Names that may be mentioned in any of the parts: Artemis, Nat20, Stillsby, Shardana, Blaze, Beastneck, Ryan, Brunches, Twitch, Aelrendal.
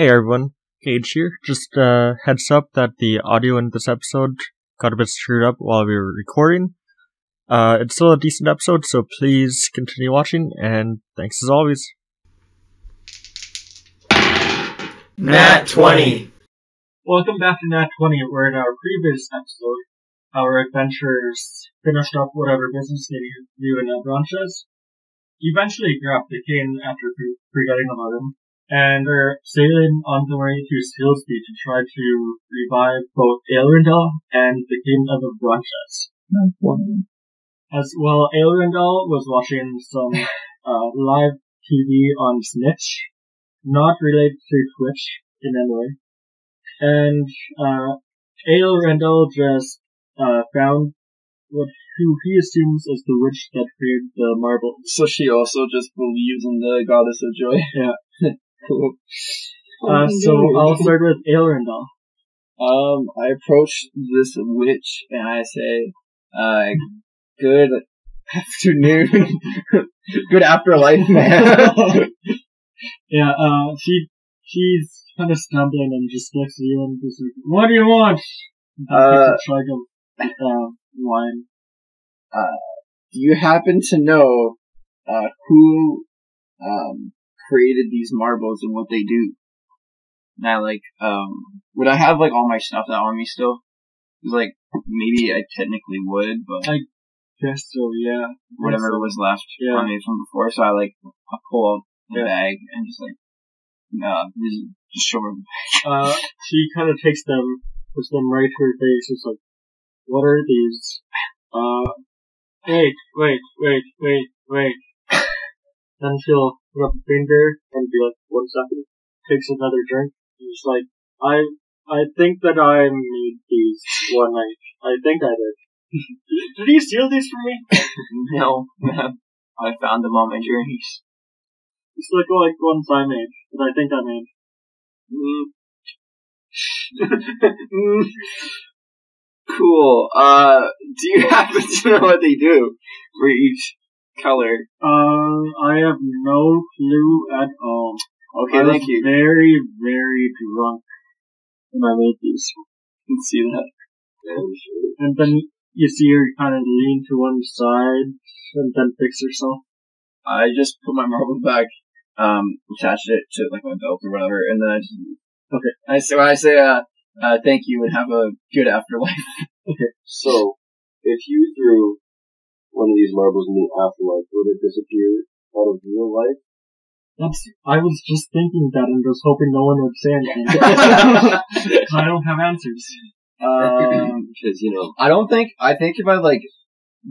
Hey everyone, Cage here. Just heads up that the audio in this episode got a bit screwed up while we were recording. It's still a decent episode, so please continue watching, and thanks as always. Nat20! Welcome back to Nat20, where in our previous episode, our adventurers finished up whatever business they do in Brunches. Eventually grabbed the cane after forgetting about him. And they're sailing on the way to Stillsby to try to revive both Aelrendal and the kingdom of Brunches. As well, Aelrendal was watching some live TV on Snitch, not related to Twitch in any way. And Aelrendal just found who he assumes is the witch that created the marble. So she also just believes in the goddess of joy. Yeah. Cool. So I'll start with Aelrendal. I approach this witch and I say, good afternoon. Good afterlife, man. Yeah, she's kind of stumbling and just looks at you and goes, what do you want? Try to wine. Do you happen to know who created these marbles and what they do? And I like would I have like all my stuff that on me still? Cause, like maybe I technically would, but I guess so. Yeah, whatever was left on me from before. So I like I pull out the bag and just like just show her. She kind of takes them, puts them right to her face. It's like, what are these? Wait. Then she'll put up a finger and be like, 1 second. Takes another drink. And she's like, I think that I made these one night. I think I did. Did you steal these from me? No, man. I found them on my journeys. It's like ones I made, that I think I made. Cool. Do you happen to know what they do for each color? I have no clue at all. Okay, I thank you. Very, very drunk when I made these. You can see that. And then you see her kind of lean to one side and then fix herself. I just put my marble back, attached it to like my belt or whatever, and then I just okay. I say, thank you and have a good afterlife. Okay. So, if you threw one of these marbles in the afterlife, would it disappear out of real life? I was just thinking that and was hoping no one would say anything. I don't have answers. Because, you know. I think if I, like,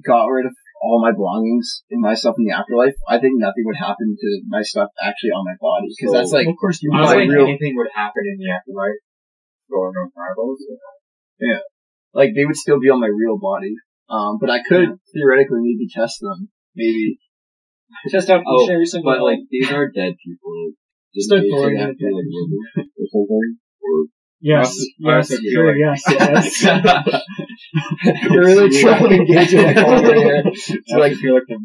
got rid of all my belongings and my stuff in the afterlife, I think nothing would happen to my stuff actually on my body. Because so, that's like, of course you wouldn't think anything would happen in the afterlife. Going on marbles, yeah, like they would still be on my real body, but I could theoretically maybe test them, maybe test out each and every single. But like these are dead people. Just start throwing them or something. Yes. You're really trying to engage in the horror here. So like, feel like the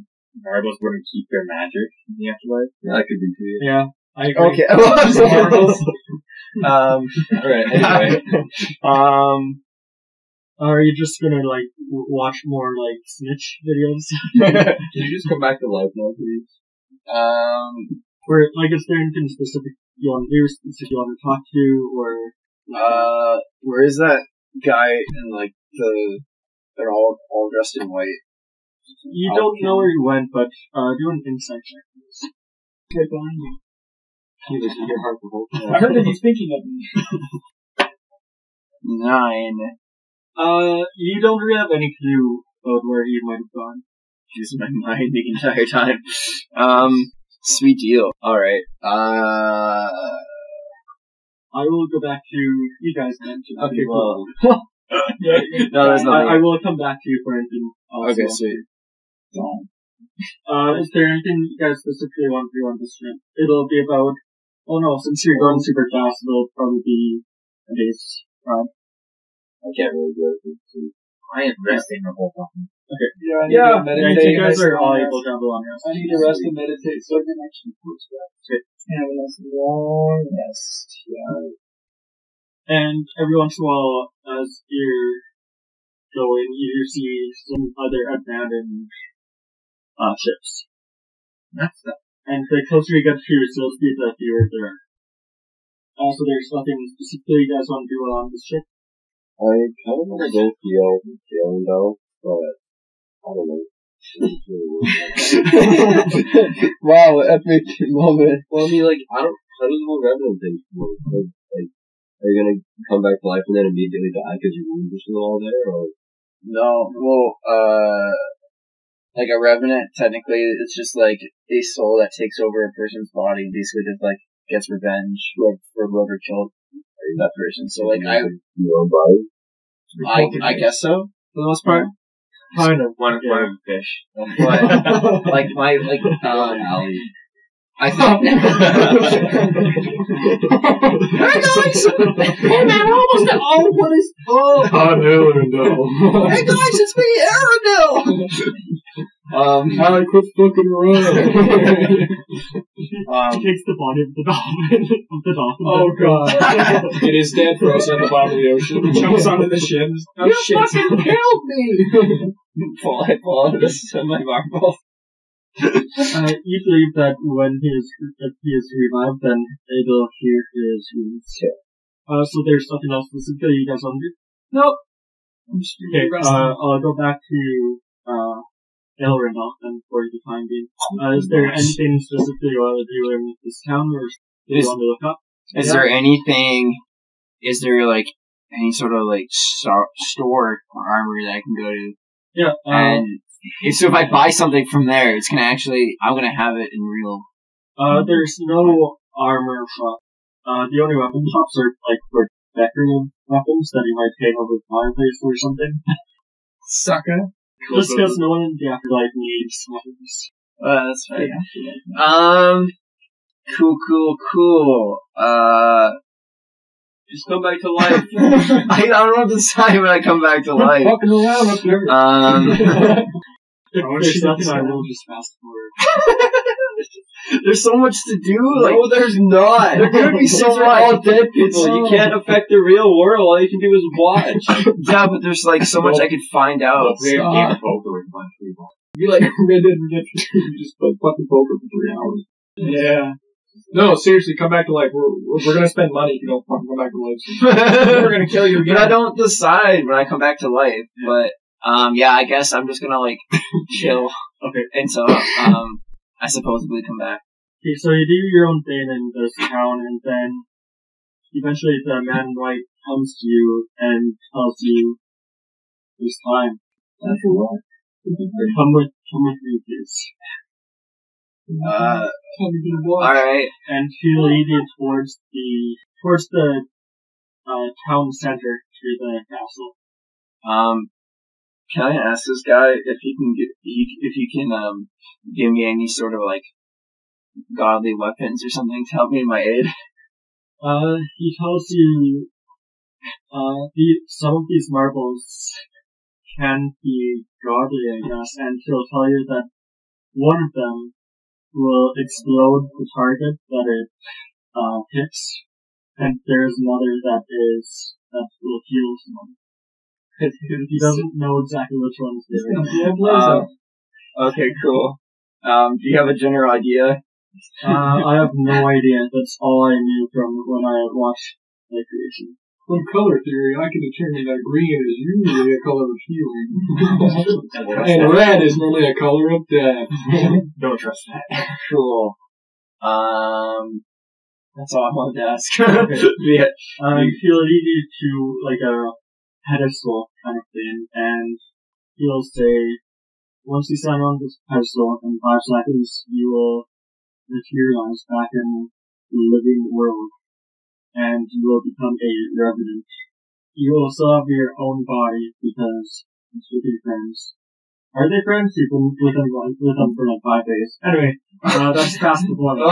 marbles wouldn't keep their magic in the afterlife. Yeah, that could be too. Yeah. I agree. Okay. I love the marbles. Alright, anyway. Are you just gonna, like, watch more, like, Snitch videos? Can you just come back to life now, please? Or, like, is there anything specific you want to do, specific you want to talk to, or... where is that guy in, like, they're all dressed in white? You don't know where he went, but, do an insight check. Okay, behind you. I heard that he's thinking of me. 9. You don't really have any clue of where he might have gone. Just my mind the entire time. Sweet deal. Alright. I will go back to you guys then. Okay, cool. No, that's not I will come back to you for anything also. Okay, sweet. Is there anything you guys specifically want to do on this trip? It'll be about... Oh no, since you're going super fast, it'll probably be a day's ride. I can't really do it. I am resting the whole time. Okay. Yeah, I need to meditate. You guys are all able to have a long rest. I need to rest and meditate so I can actually push that. Okay. Yeah, a long rest. Yeah. And every once in a while, as you're going, you see some other abandoned ships. That's that. And the closer you get to Stillsby, the fewer there are. Also, there's nothing specifically you guys want to do along this ship. I kind of want to go to Aelrendal, but I don't know. Wow, epic moment. Well, I mean, like, I don't know what Revenant thinks. Like, are you gonna come back to life and then immediately die because your wounds are still all there, or? No, well, like a Revenant, technically, it's just like a soul that takes over a person's body, basically, that, like, gets revenge for whoever killed that person. So, like, I guess so, for the most part. Kind of one fish. But, like, my, like, Alan, I thought. Hey guys! Hey man, we're almost at all what is. Oh, Aelrendal. Hey guys, it's me, Aelrendal! Alan, quit fucking around. She takes the body of the dolphin. Oh god. It is dead for us on the bottom of the ocean. It jumps onto the ship. Oh, you shit. Fucking killed me! I fall into the semi-marble. You believe that when he is revived, then it'll hear his wounds. Yeah. So there's nothing else specifically you guys want to do? Nope. I'm just okay, I'll go back to Aelrendal then for the time being. Is there anything specifically you want to do in this town, or do you want to look up? Is there anything? Is there like any sort of like store or armory that I can go to? Yeah. And so if I buy something from there, it's gonna actually, I'm gonna have it in real. There's no armor shop. The only weapon shops are, like, for decorative weapons that you might hang over the fireplace or something. Sucker. Just because no one in the afterlife needs weapons. That's right. Yeah. Cool. Just come back to life. I don't know what to say when I come back to life. Fucking around up there. There's nothing I will just fast forward. There's so much to do. Like, no, there's not. There could be so much. All dead people. You can't affect the real world. All you can do is watch. Yeah, but there's like so much I could find out. We have game of poker with my people. Be like Red Dead Redemption. Just play fucking poker for 3 hours. Yeah. No, seriously, come back to life. We're gonna spend money if you don't fucking come back to life. We're gonna kill you again. But I don't decide when I come back to life. But yeah, I guess I'm just gonna like chill. Okay. And so I supposedly come back. Okay, so you do your own thing in this town, and then eventually the man in white comes to you and tells you it's time. That's a lot. Come with me, please. Alright. And he'll lead you towards the town center to the castle. Can I ask this guy if he can give me any sort of like godly weapons or something to help me in my aid? He tells you some of these marbles can be godly, I guess, and he'll tell you that one of them will explode the target that it hits, and there's another that will heal someone. He doesn't know exactly which one's doing. Okay, cool. Do you have a general idea? I have no idea. That's all I knew from when I watched the creation. From color theory, I can determine that green is usually a color of healing. And red is normally a color of death. Don't trust that. Cool. That's all I wanted to ask. Yeah. He'll lead you to, like, a pedestal kind of thing, and he'll say, once you stand on this pedestal, in 5 seconds, you will materialize back in the living world. And you will become a revenant. You will still have your own body because it's with your friends. Are they friends? You've been with them for like 5 days. Anyway, that's past the point.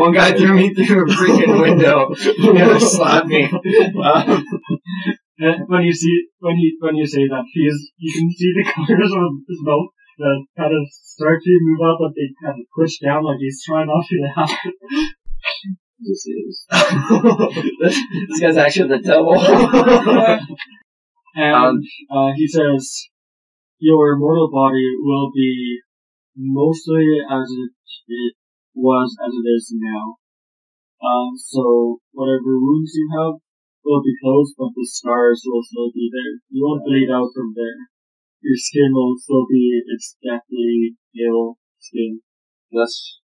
One guy threw me through a freaking window. The other slapped me. When you say that, you can see the colors of his mouth that kind of start to move up, but they kind of push down like he's trying not to. This is. This guy's actually the devil. And he says, your mortal body will be mostly as it was as it is now. So whatever wounds you have will be closed, but the scars will still be there. You won't bleed out from there. Your skin will still be its deathly pale skin. That's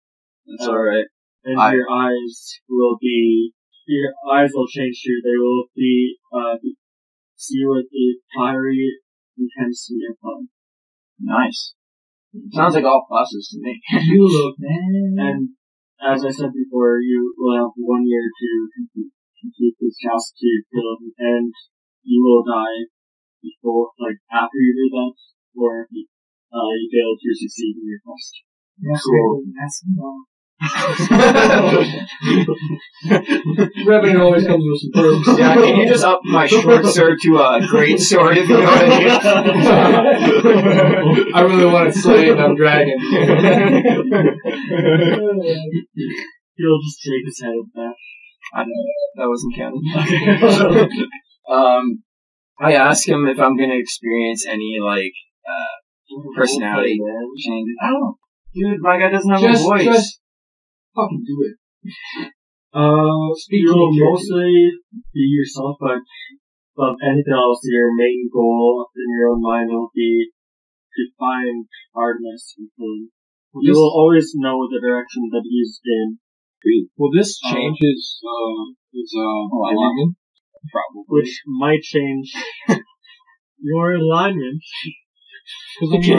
alright. And your eyes will change too. They will be, see with a fiery intensity upon. Nice. Sounds like all pluses to me. You look, man. And as I said before, you will have 1 year to complete this task to kill him, and you will die before, after you do that, or you fail to succeed in your quest. That's cool. That's cool. Revenue always comes with some perks. Yeah, can you just up my short sword to a great sword if you know what I mean? I really want to slay that dragon. He'll just take his head back. I don't know. That wasn't canon. I ask him if I'm going to experience any, personality changes. I don't know. Dude, my guy doesn't have a voice. Fucking do it. You'll mostly be yourself, but above anything else, your main goal in your own mind will be to find Artemis. You will always know the direction that he's in. Will this change his alignment? Probably. Which might change your alignment. Because you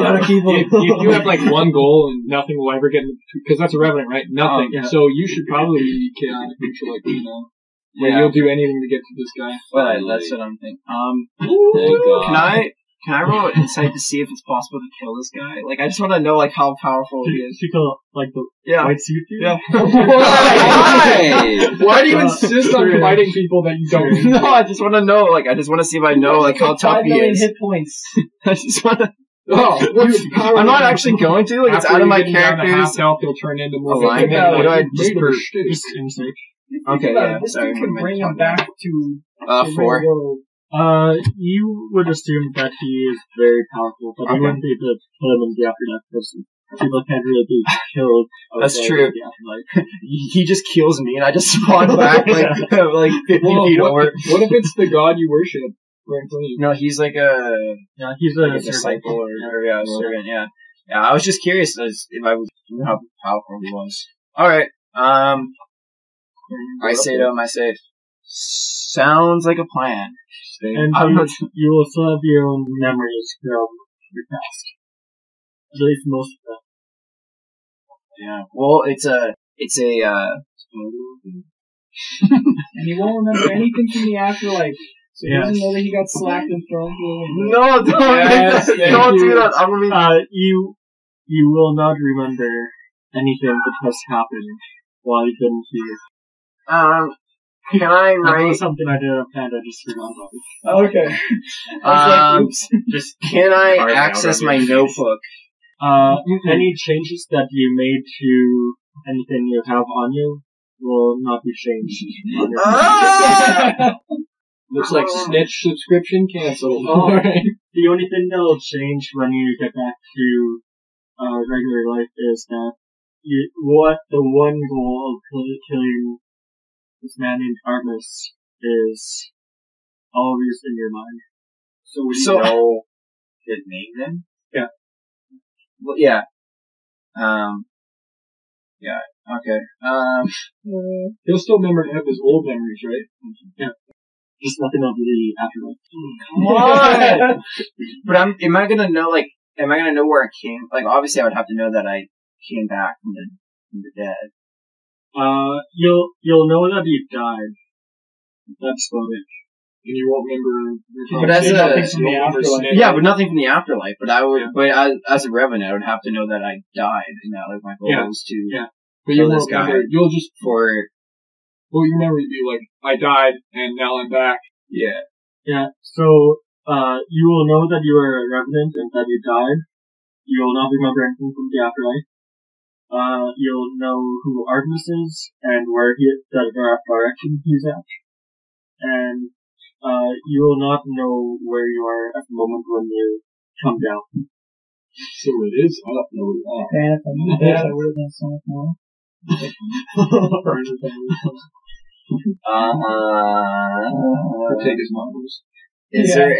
have one goal and nothing will ever get, because that's a revenant, right? Nothing. Yeah. So you should probably get on a creature like me now. Yeah. You'll do anything to get to this guy. Well, that's what I'm thinking. Can I roll an insight to see if it's possible to kill this guy? I just want to know how powerful he is. To kill the white suit dude? Yeah. Why? Why do you insist on fighting people that you don't? No, I just want to know. I just want to see if I know how tough he is. 5 million hit points. I just want to. I'm not actually going to. It's out of my character's. He'll turn into more alignment. I just insight. Okay. Yeah. Sorry. Can bring him back to 4. You would assume that he is very powerful, but you wouldn't be able to kill him in the afterlife person. People can't really be killed. That's true. He just kills me and I just spawn back, 50 feet over. What if it's the god you worship? No, he's a disciple or a servant, yeah. Yeah, I was just curious if I was how powerful he was. Alright, I say, sounds like a plan. And you will still have your own memories from your past. At least most of them. Yeah. Well, and he won't remember anything from the afterlife. So he doesn't know that he got slapped and thrown to him. No, don't do that. I mean, you will not remember anything that has happened while you've been here. Can I write something I did on Panda? Just forgot about it. Oh, okay. Can I access my notebook? Any changes that you made to anything you have on you will not be changed. Looks like snitch subscription canceled. Oh, right. The only thing that will change when you get back to regular life is that the one goal of killing this man named Artemis is always in your mind. So we know his name then? Yeah. Well, yeah. Yeah, okay. He'll still have his old memories, right? Yeah. Just nothing of the afterlife. Come on! But am I gonna know where I came? Obviously I would have to know that I came back from the dead. You'll know that you died. That's about it. And you won't remember your but nothing from the afterlife. But I would, as a revenant, I would have to know that I died, and that my goal was to kill this guy. You'll just you remember to be I died, and now I'm back. Yeah, yeah. So, you will know that you are a revenant and that you died. You will not remember anything from the afterlife. you'll know who Artemis is and where the direction he's at. And you will not know where you are at the moment when you come down. So it is. I don't know where you are. Yeah, if I knew that, I would have done something more. Take his models. Is there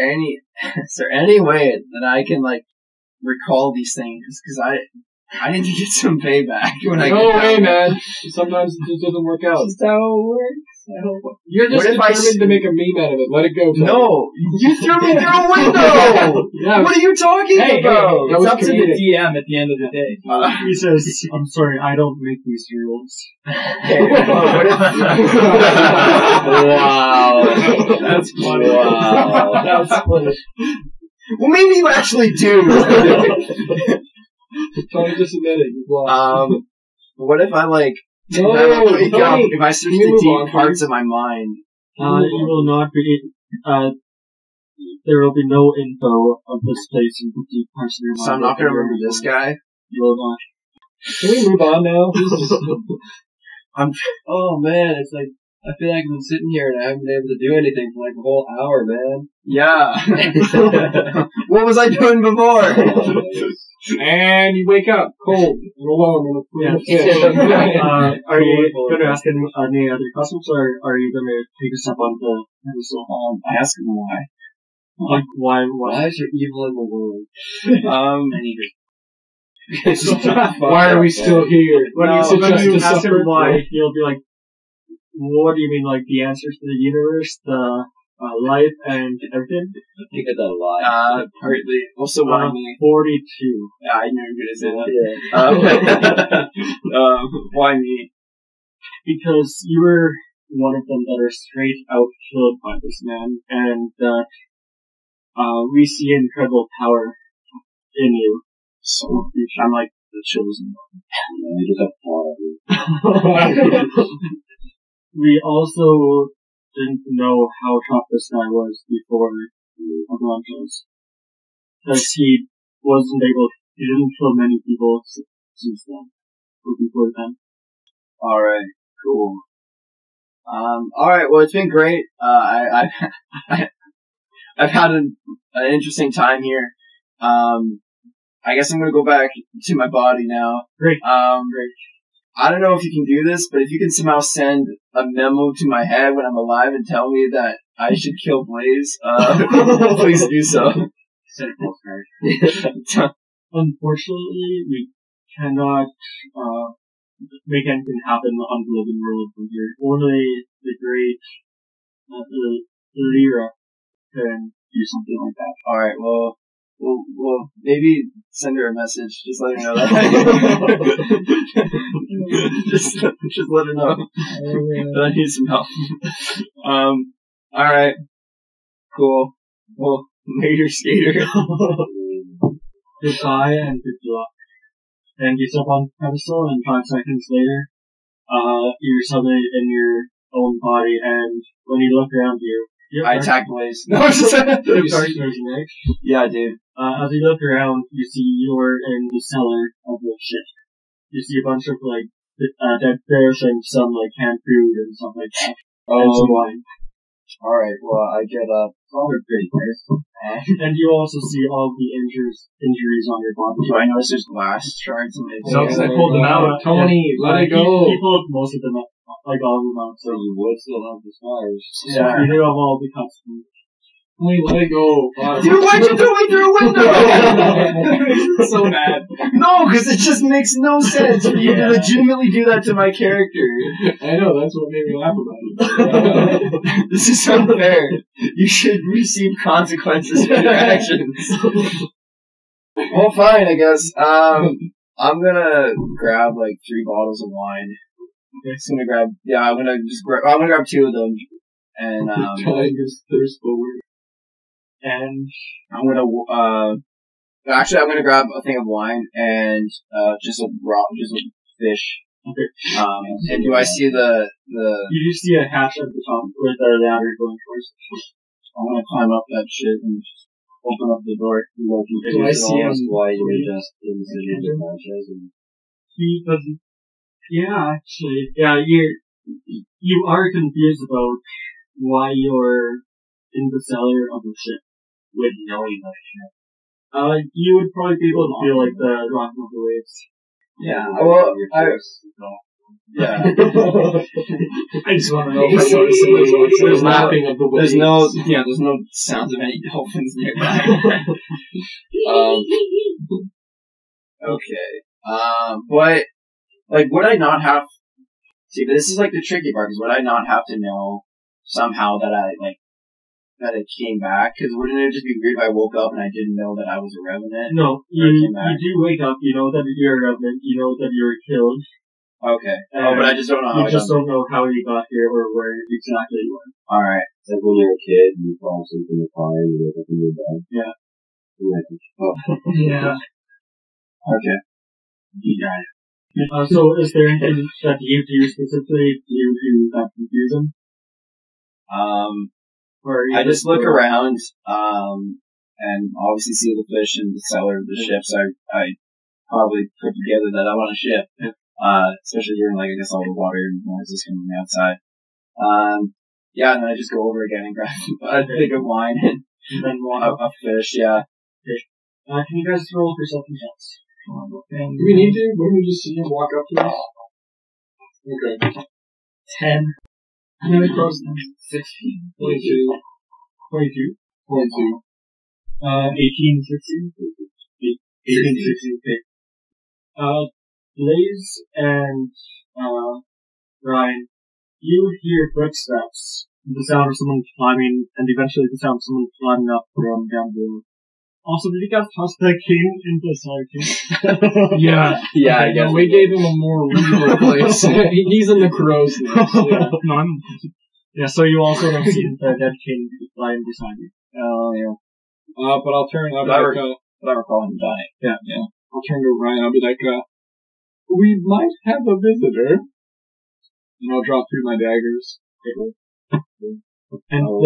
any way that I can like recall these things? Because I need to get some payback when I go. No way, man. Sometimes it just doesn't work out. That's how it works. You're just determined to make a meme out of it. Let it go. No. You threw me through a window! Yeah. What are you talking about? Hey, it's up to the DM at the end of the day. He says, I'm sorry, I don't make these rules. Hey, what if... Wow. That's funny. Wow. That's funny. Well, maybe you actually do. Tony just admitted. What if I like? No, if I search the deep parts of my mind, you will not be. There will be no info of this place in the deep parts of your mind. So I'm not gonna remember this guy. You will not. Can we move on now? Oh man, it's like I feel like I've been sitting here and I haven't been able to do anything for like a whole hour, man. Yeah. What was I doing before? And you wake up cold and alone. Are you going to ask him any other questions, or are you going to take us up on the episode? Ask him why. Like, why is there evil in the world? Why are we still here? When you ask him why, he'll be like, what do you mean, like, the answers to the universe, the... life and everything. I think I did a lot. Partly. Also, what I mean. 42. Yeah, I know you're gonna say that. Yeah. Why me? Because you were one of them that are straight out killed by this man, and we see incredible power in you. So I'm like the chosen one. You just have power. We also didn't know how tough this guy was before Brunches. Because he didn't kill many people since then, or before then. Alright, cool. Alright, well it's been great. I've had an interesting time here. I guess I'm gonna go back to my body now. Great. Great. I don't know if you can do this, but if you can somehow send a memo to my head when I'm alive and tell me that I should kill Blaze, please do so. Send a postcard. Unfortunately, we cannot make anything happen on the living world from here. Only the great Lyra can do something like that. Alright, well... Well, maybe send her a message. Just let her know that. just let her know that I need some help. Alright. Cool. Well, later, skater. Goodbye and good luck. And you step on the pedestal, and 5 seconds later, you're suddenly in your own body, and when you look around you, I attack Blaze. No, yeah, dude. As you look around, you see you're in the cellar of the ship. You see a bunch of, like, dead fish and some, like, canned food and stuff like that. And some wine. Alright, well, I get up. And you also see all the injuries on your body. Do I notice there's glass shards in it? No, because I pulled them out. Tony, let it go. He pulled most of them out. Like all the months, so you would still have the scars. Yeah. You know, all the customers. Wait, let it go. Dude, why'd you throw me through a window? So bad. No, because it just makes no sense for you to legitimately do that to my character. I know, that's what made me laugh about it. This is unfair. You should receive consequences for your actions. Well, fine, I guess. I'm gonna grab, like, 3 bottles of wine. I'm just gonna grab. Yeah, I'm gonna grab 2 of them, and thirst forward. And I'm gonna actually, I'm gonna grab a thing of wine and just a fish. Okay. And do I see the? You do see a hatch at the top with the ladder going towards. I'm gonna climb up that shit and just open up the door. Do I see him? Why you were just in the city of Brunches and he doesn't. Yeah, actually, yeah, you are confused about why you're in the cellar of the ship with knowing that ship. You would probably be able to feel like the rock of the waves. Yeah, well, yeah. I just want to know if I notice it. There's lapping of the waves. There's no sound of any dolphins nearby. Okay. But, like, would I not have... See, but this is, like, the tricky part, because would I not have to know somehow that I came back? Because wouldn't it just be weird if I woke up and I didn't know that I was a revenant? No, you do wake up, you know that you're a revenant, you know that you were killed. Okay. But I just don't know how you don't know how you got here or where exactly you went. Alright. It's like when you're a kid and you fall asleep in the car and you wake up in your bed. Yeah. Yeah. Okay. You got it. So is there anything that you do specifically do that confuse them? I just look around, and obviously see the fish in the cellar of the ship, so I probably put together that I'm on a ship. Yeah. Especially during, like, I guess all the water noises coming from the outside. Yeah, and then I just go over again and grab a big of wine and a fish, yeah. Can you guys roll for something else? Do we need to? Wouldn't we just see him walk up to us? Okay. 10. How many cross them? 16. 22. 22. 22. 18, 16. 18, 16. Blaze and Ryan, you hear footsteps, the sound of someone climbing, and eventually the sound of someone climbing up from down below. Also, did you guys toss that king into the sarcasm? Yeah, I guess. We gave him a more reasonable place. He's in the crow's nest. Yeah, so you also don't see the dead king lying beside you. Oh, yeah. But I'll turn, I'll be like, I recall him dying. Yeah. I'll turn to Ryan, I'll be like, we might have a visitor. And I'll drop through my daggers. And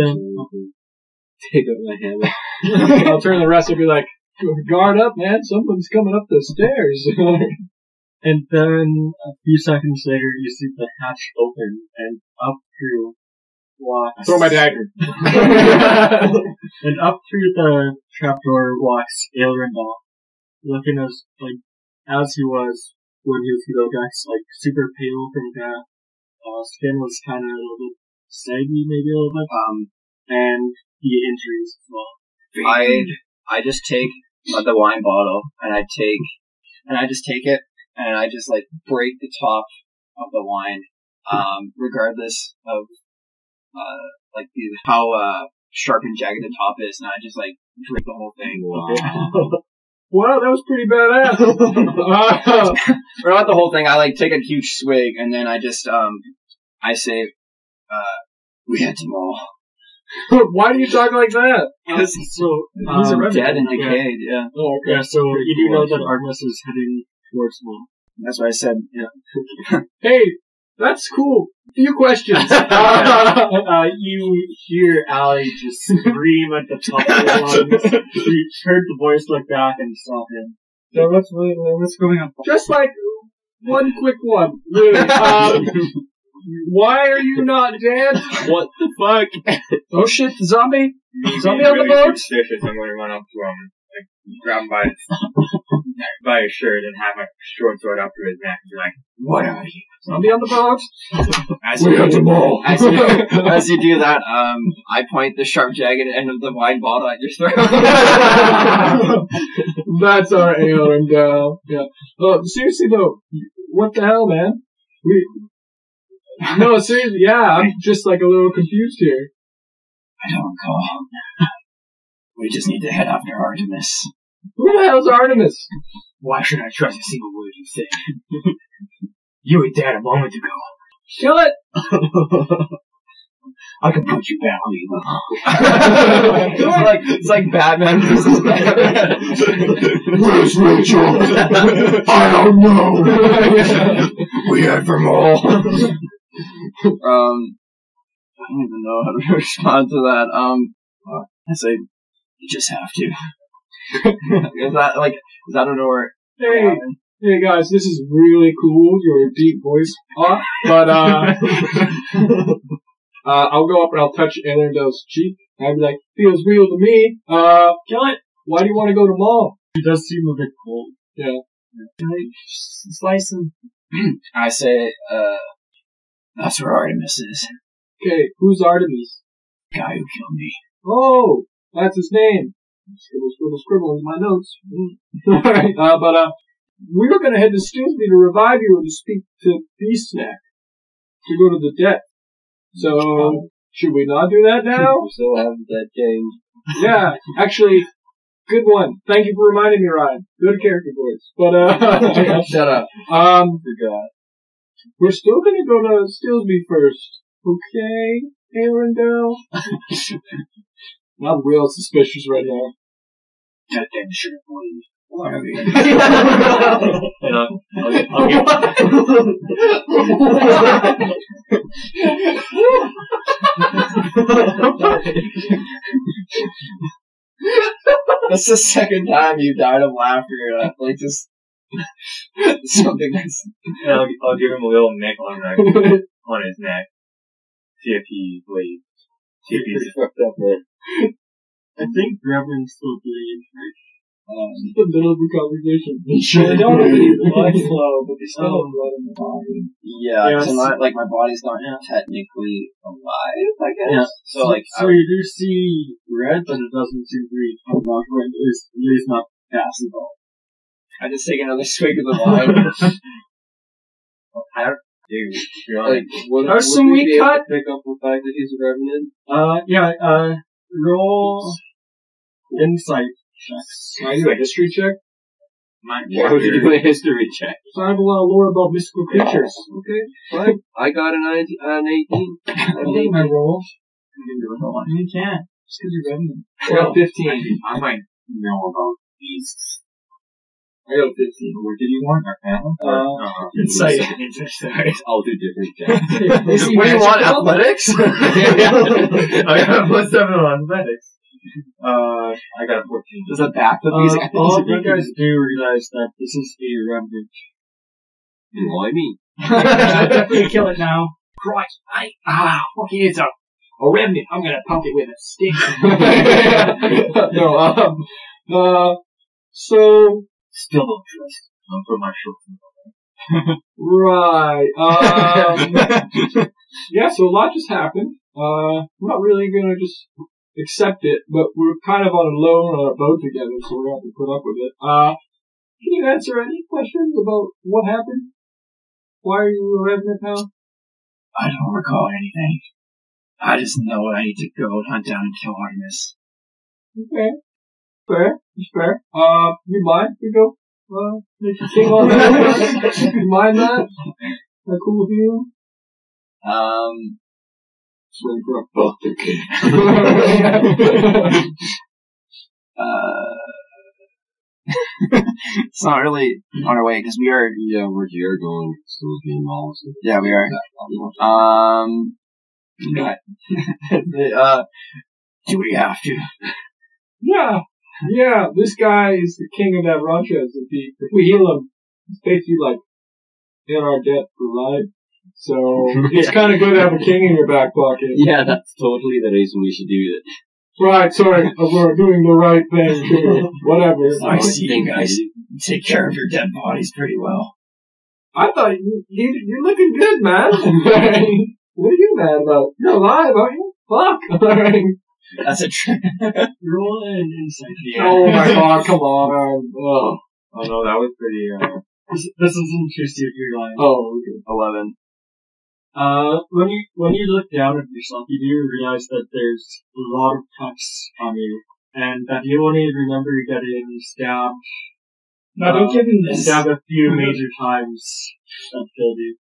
then take up my hammer. I'll turn the rest and be like, guard up, man, someone's coming up the stairs. And then a few seconds later, you see the hatch open and up through... walks... Throw my dagger. And up through the trapdoor walks Aelrendal, looking as he was when he was Hidogax, super pale from the skin was kind of a little bit saggy, maybe a little bit, and the injuries as well. I just take the wine bottle, and I just take it, and I just, break the top of the wine, regardless of, how, sharp and jagged the top is, and I just, drink the whole thing. Wow. Wow, that was pretty badass. Or not the whole thing. I take a huge swig and then I just I say, we had to maul. Why do you talk like that? So he's a dead and decayed. Yeah. Oh, okay. Yeah. So you do know that Artemis is heading towards maul. That's what I said. Yeah. Hey, that's cool. Few questions. You hear Allie just scream at the top of her lungs. You heard the voice look back and saw him. So what's going on? Just one quick one, really. Why are you not dead? What the fuck? Oh shit, zombie! Zombie on the boat? I'm going to run up to him, grab him by his shirt and have a short sword up to his neck and be like, what are you? Zombie on the boat? As you do that, I point the sharp jagged end of the wine bottle at your throat. That's our Aelrendal. Yeah. Seriously though, what the hell, man? No, seriously, yeah, I'm just a little confused here. I don't recall. We just need to head after Artemis. Who the hell's Artemis? Why should I trust a single word you say? You were dead a moment ago. Kill it! I can put you back on you. It's like Batman versus Batman. Where's Rachel? I don't know. We had them all. I don't even know how to respond to that. I say, you just have to. Is that an order? Hey, Hey guys, this is really cool, your deep voice. But, I'll go up and I'll touch Aelrendal's cheek. I'll be like, feels real to me. Kill it. Why do you want to go to mall? She does seem a bit cold. Yeah. Can I slice him? I say, that's where Artemis is. Okay, who's Artemis? The guy who killed me. Oh, that's his name. Scribble, scribble, scribble in my notes. Alright, we were gonna head to Stillsby to revive you and to speak to Beastneck. To go to the debt. So, should we not do that now? We still have that game. Yeah, actually, good one. Thank you for reminding me, Ryan. Good character voice. But, shut up. Forgot. We're still gonna go to Stillsby first. Okay, Aelrendal. I'm real suspicious right now. Goddamn shirt boy. That's the second time you died of laughter. Like just something that's. And I'll give him a little nick on his neck. See if he bleeds. See if he's fucked up there. I think Reverend's still bleeding first. It's the middle of the conversation. They don't have any blood flow, but they still have blood in the body. Yeah, yes. So not, like, my body's not technically alive, I guess. Yeah. So, like, so you do see red, but it doesn't seem green. I'm not going to lose, at least not gas involved. I just take another swig of the wine. I don't, dude, like, what are some we cut? Pick up the fact that he's a revenant? Yeah, roll insight. Can I do a history check? Why would you do a history check? So I have a lot of lore about mystical creatures. Okay, fine. I got an 18. I need my roll. You can't. Just because you're revenant. I got 15. I might know about beasts. I got 15. Where did you want our panel? Insight. I'll do different checks. What do you want? Athletics? I got +7 on athletics. I got a 14. Does that back up these? All of you guys do realize that this is a remnant. Why me? I definitely kill it now. Christ, fucking it's a remnant. I'm gonna pump it with a stick. No, so still don't trust. I'm from my short. Right. Yeah. So a lot just happened. We're not really gonna just accept it, but we're kind of on a loan on a boat together, so we're going to have to put up with it. Can you answer any questions about what happened? Why are you a revenant now? I don't recall anything. I just know I need to go and hunt down and kill Artemis. Okay. Fair. It's fair. You mind? We go, make a thing on that. You mind that? That cool with you? Waiting for a book to it's not really on our way because we are. Yeah, we're here going to the mall. Yeah, we are. Do we have to? Yeah, yeah. This guy is the king of that Brunches. If we heal him, it's basically like in our debt for life. So, it's kind of good to have a king in your back pocket. Yeah, that's totally the reason we should do it. Right, sorry, we're doing the right thing, too. Whatever. I see you guys take care of your dead bodies pretty well. I thought you're looking good, man. What are you mad about? You're alive, aren't you? Fuck. That's a trick. Roll an insight. Oh my god, come on. Oh no, that was pretty, This isn't too steep, you're lying. Oh, okay. 11. When you look down at yourself, you do realize that there's a lot of cuts on you, and that you only remember getting stabbed. No, don't give him this. Stabbed a few major times that killed you.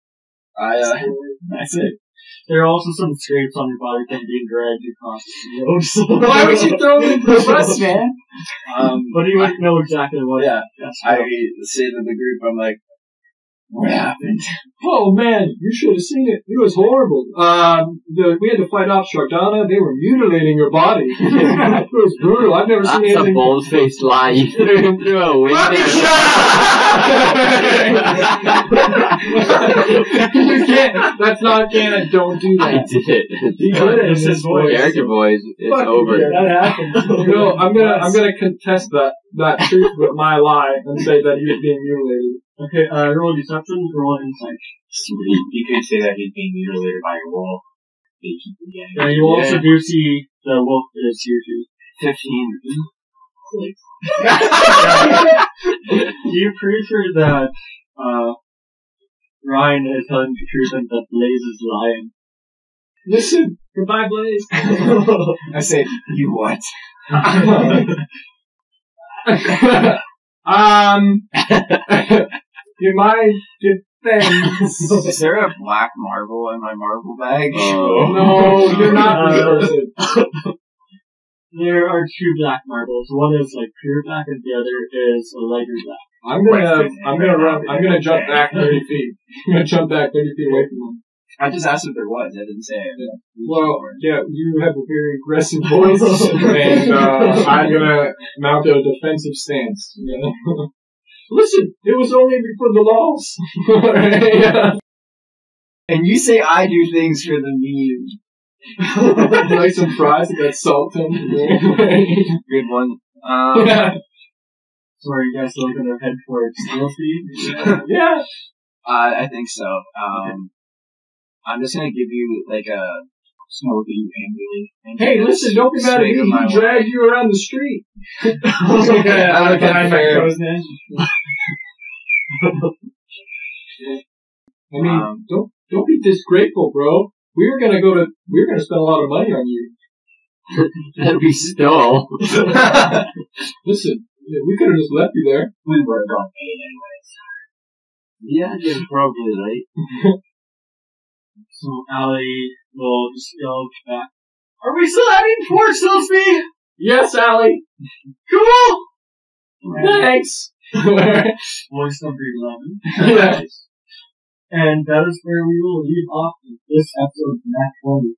That's it. There are also some scrapes on your body from being dragged across the road. Why would you throw me the bus, man? But you wouldn't know exactly what. Yeah, I say to the group, I'm like, What happened? Oh man, you should have seen it. It was horrible. We had to fight off Shardana. They were mutilating her body. It was brutal. I've never seen anything. That's a bold-faced lie. You threw him through a window. Fucking shut up! You can't. That's not canon. Don't do that. I did. You could have. This is character voice. It's fucking over. Yeah, that happened. You know, I'm gonna contest that truth with my lie and say that he was being mutilated. Okay, roll deception, roll insight. Sweet. You could say that he's being mutilated by a wolf. Yeah, you also do see the wolf is here too. 15. You're pretty sure that, Ryan is telling the truth and that Blaze is lying. Listen! Goodbye, Blaze! I say, you what? You might do things. Is there a black marble in my marble bag? Oh. No, you're not the person. There are two black marbles. One is like pure black, and the other is a lighter black. I'm gonna jump back 30 feet. I'm gonna jump back 30 feet away from them. I just asked if there was. I didn't say it. Well, yeah, you have a very aggressive voice, and I'm gonna mount a defensive stance. You know? Listen, it was only before the laws. Yeah. And you say I do things for the meme. Like some fries that got salt on it. Good one. Yeah. Sorry, you guys still gonna head for Stillsby? Yeah. I think so. Okay. I'm just gonna give you like a smoking ambulance. Hey, listen! Don't be mad at me. He dragged you around the street. Okay, I don't I mean, don't be disgrateful, bro. We were gonna spend a lot of money on you. That'd be still. Listen, we could have just left you there. We were not paid anyways. Yeah, you're probably right. So Allie will just yell back. Are we still heading for Stillsby? Yes, Allie. Cool. Right. Thanks. Voice number 11. Yes. And that is where we will leave off with this episode of Nat20.